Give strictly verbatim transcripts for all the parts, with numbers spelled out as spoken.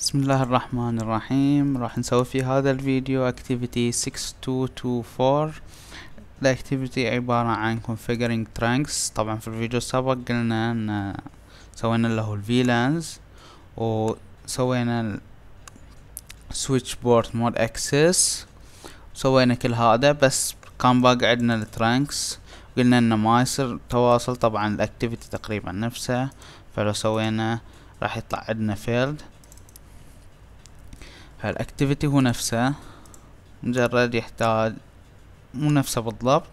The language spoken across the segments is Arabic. بسم الله الرحمن الرحيم. راح نسوي في هذا الفيديو activity ستة اثنين اثنين أربعة. الاكتيفيتي عبارة عن configuring trunks. طبعا في الفيديو السابق قلنا ان سوينا له ال VLANs وسوينا switch port mode access وسوينا كل هذا، بس كان باقي عندنا ال trunks قلنا انه ما يصير تواصل. طبعا الاكتيفيتي تقريبا نفسه، فلو سوينا راح يطلع عندنا failed. فالاكتيفيتي هو نفسه، مجرد يحتاج مو نفسه بالضبط،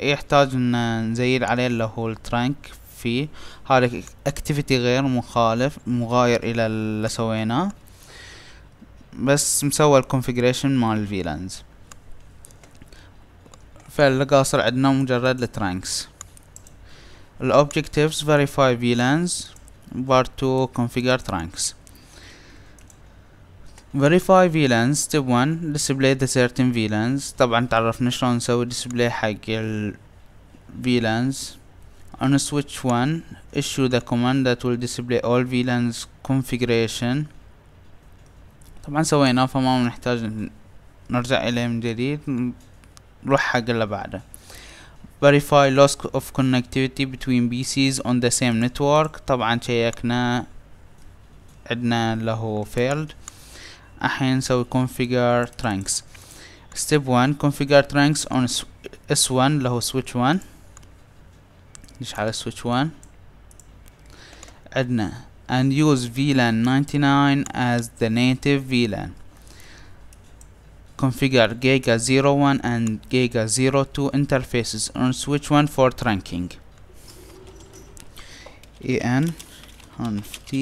يحتاج ان نزيل عليه اللي هو الترانك. فيه هذا اكتيفيتي غير مخالف مغاير الى اللي سويناه، بس مسوي الكونفيجريشن مال الفيلانز. فاللي قاصر عندنا مجرد الترانكس. الاوبجكتيفز verify VLANs part two configure trunks. verify VLANs step one display the certain VLANs. طبعا تعرفنا شلون نسوي display حق ال VLANs. on switch one issue the command that will display all VLANs configuration. طبعا سويناه فما نحتاج نرجع اليه من جديد، نروح حق اللي بعده. verify loss of connectivity between بي سيز on the same network. طبعا شيكنا عندنا له failed. الحين نسوي configure trunks. step one configure trunks on اس واحد اللي هو switch one. نشعل switch one. عندنا and use VLAN ninety-nine as the native VLAN. configure giga zero one and giga zero two interfaces on switch one for trunking. en conf t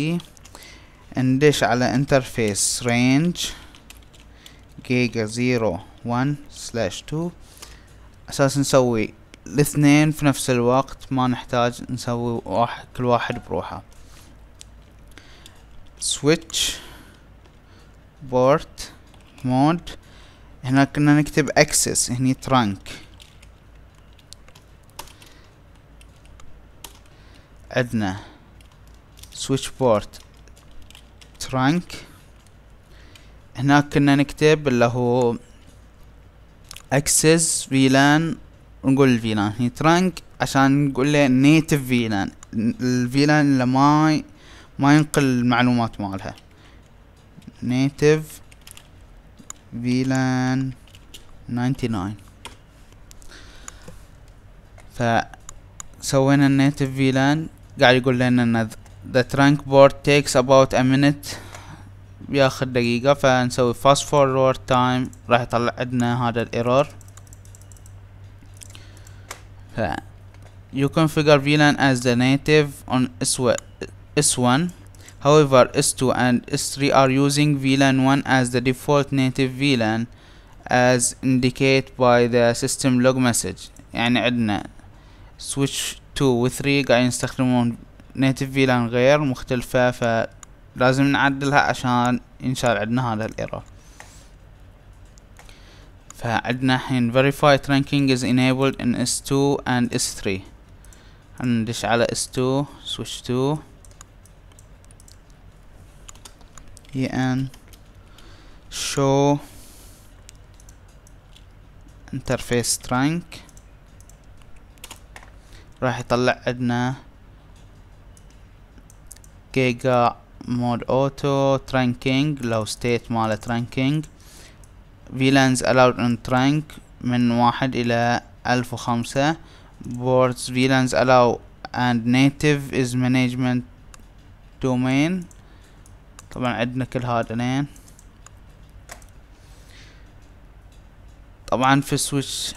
ندش على interface range giga zero one slash two. اساس نسوي الاثنين في نفس الوقت، ما نحتاج نسوي واحد كل واحد بروحه. switch port mode هنا كنا نكتب access، هني trunk. عندنا switch port trunk، هناك كنا نكتب اللي هو access VLAN ونقول VLAN. هي trunk عشان نقول له native VLAN، ال VLAN اللي ما ما ينقل المعلومات مالها. native VLAN تسعة وتسعين. فسوينا ال native VLAN، قاعد يقول لنا ان the trunk port takes about a minute، بياخد دقيقة. فنسوي fast forward time، راح يطلع عندنا هذا الايرور. ف you configure VLAN as the native on اس واحد. however اس two and اس three are using VLAN one as the default native VLAN as indicated by the system log message. يعني عندنا switch two و three قاعدين يستخدمون نيتف فيلان غير مختلفة، فلازم نعدلها عشان ينشال عندنا هذا الايرور. فعندنا الحين verify trunking is enabled in اس two and اس three. ندش على اس two switch two en show interface trunk. راح يطلع عندنا جيجا مود اوتو ترانكينج، لو ستيت ماله ترانكينج. فيلانز allowed on trunk من واحد الى الف وخمسة. بورتس فيلانز allow and native is management domain. طبعا عندنا كل هذين. طبعا في سويتش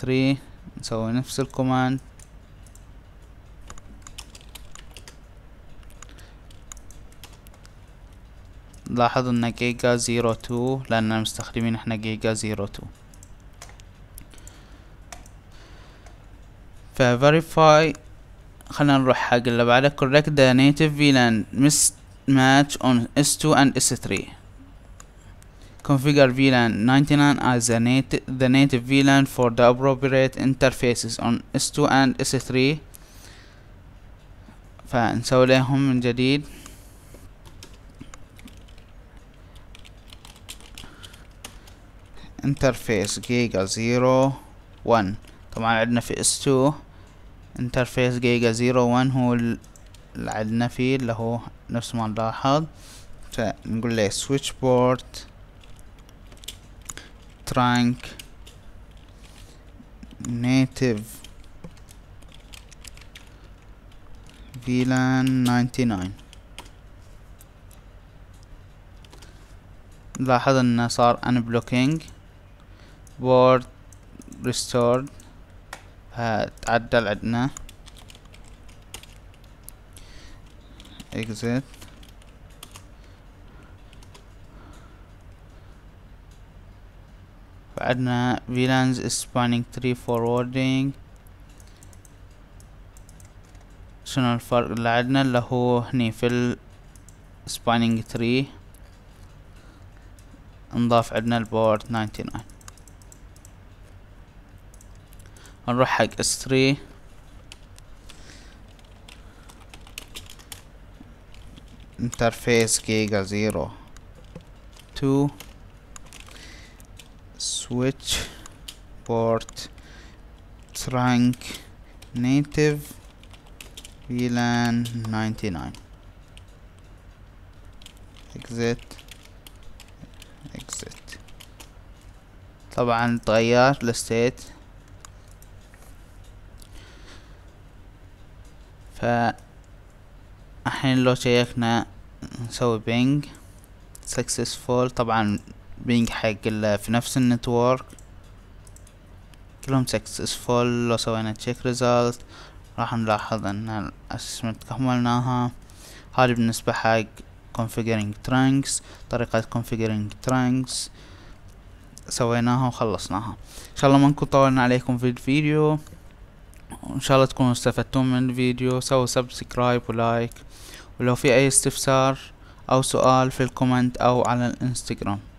ثري نسوي نفس الكوماند. لاحظ ان جيجا زيرو تو لأننا مستخدمين احنا جيجا زيرو تو. ف verify خلنا نروح حق اللي بعده. correct the native VLAN mismatch on اس two and اس three. configure VLAN ninety-nine as the native the native VLAN for the appropriate interfaces on اس two and اس three. فنسوي لهم من جديد انترفيس جيجا زيرو ون. طبعا عندنا في اس تو انترفيس جيجا زيرو ون هو اللي عندنا فيه اللي هو نفس ما نلاحظ. فنقول له سويتش بورت ترانك نيتيف فيلان تسعة وتسعين. لاحظ انه صار ان بلوكينج بورد ريستورد، هتعدل عندنا اكزيت وعندنا فيلانز سبانينج تري فوروردينج. شنو الفرق اللي عندنا اللي هو هني في السبانينج تري نضاف عندنا البورد تسعة وتسعين. نروح حق اس ثلاثة انترفيس جيجا زيرو تو سويتش بورت ترانك نيتيف فيلان تسعة وتسعين اكزيت اكزيت. طبعا تغير الستيت، فالحين لو شيكنا نسوي بينج سكسسفول. طبعا بينج حق في نفس النتورك كلهم سكسسفول. لو سوينا تشيك ريزلت راح نلاحظ ان الاسسمنت كملناها. هذه بالنسبة حق Configuring Trunks، طريقة Configuring Trunks سويناها وخلصناها. ان شاء الله ما نكون طولنا عليكم في الفيديو، وان شاء الله تكونوا استفدتم من الفيديو. سووا سبسكرايب ولايك، ولو في اي استفسار او سؤال في الكومنت او على الانستغرام.